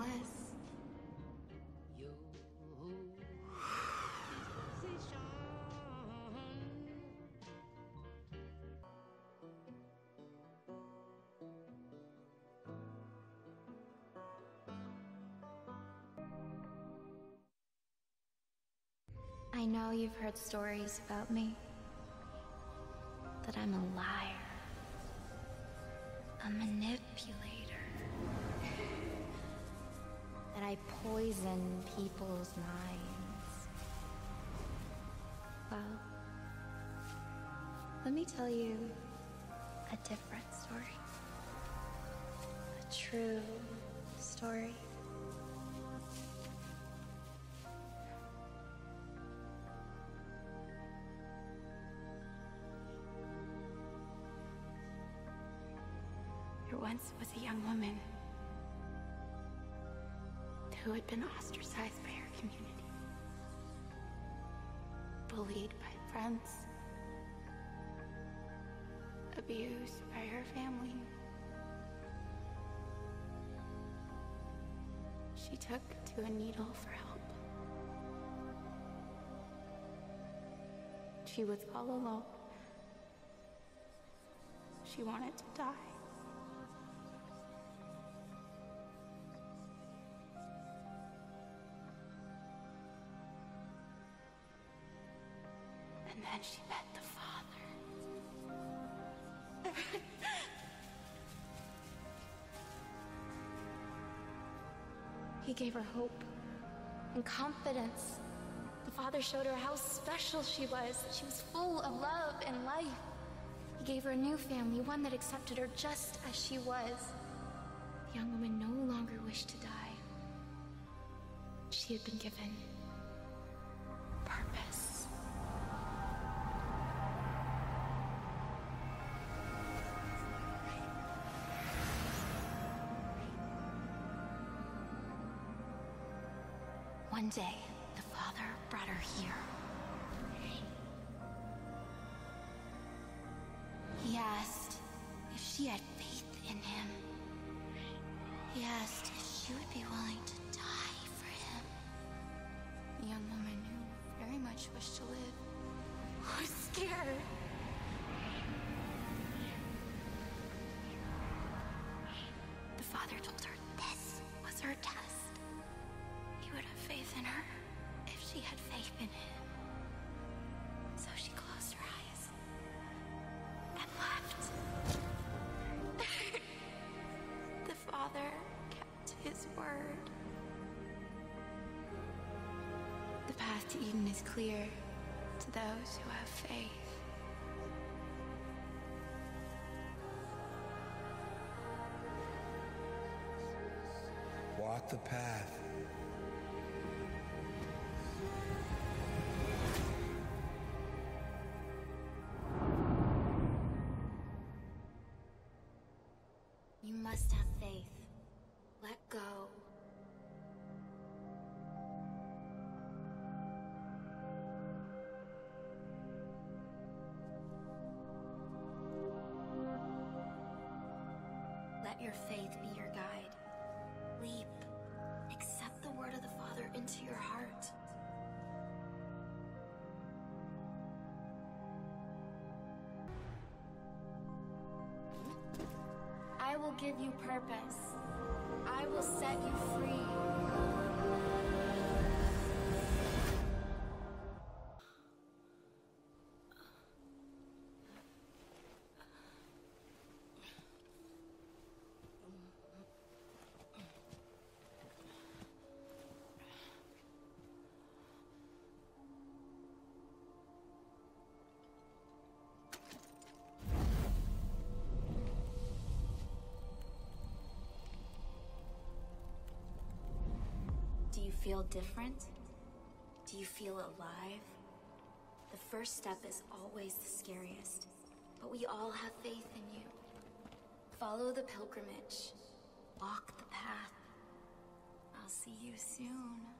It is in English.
bless. I know you've heard stories about me, that I'm a liar, a manipulator, that I poison people's minds. Well, let me tell you a different story, a true story. There once was a young woman who had been ostracized by her community, bullied by friends, abused by her family. She took to a needle for help. She was all alone. She wanted to die. And then she met the Father. He gave her hope and confidence. The Father showed her how special she was, that she was full of love and life. He gave her a new family, one that accepted her just as she was. The young woman no longer wished to die. She had been given purpose. One day, the Father brought her here. He asked if she had faith in him. He asked if she would be willing to die for him. The young woman, who very much wished to live, was scared. The Father told her this was her test. He would have faith in her if she had faith in him. So she closed her eyes and left. The Father kept his word. The path to Eden is clear to those who have faith. Walk the path. You must have faith. Let go. Let your faith be your guide. Leap. Accept the word of the Father into your heart. I will give you purpose. I will set you free. Do you feel different? Do you feel alive? The first step is always the scariest, but we all have faith in you. Follow the pilgrimage, walk the path. I'll see you soon.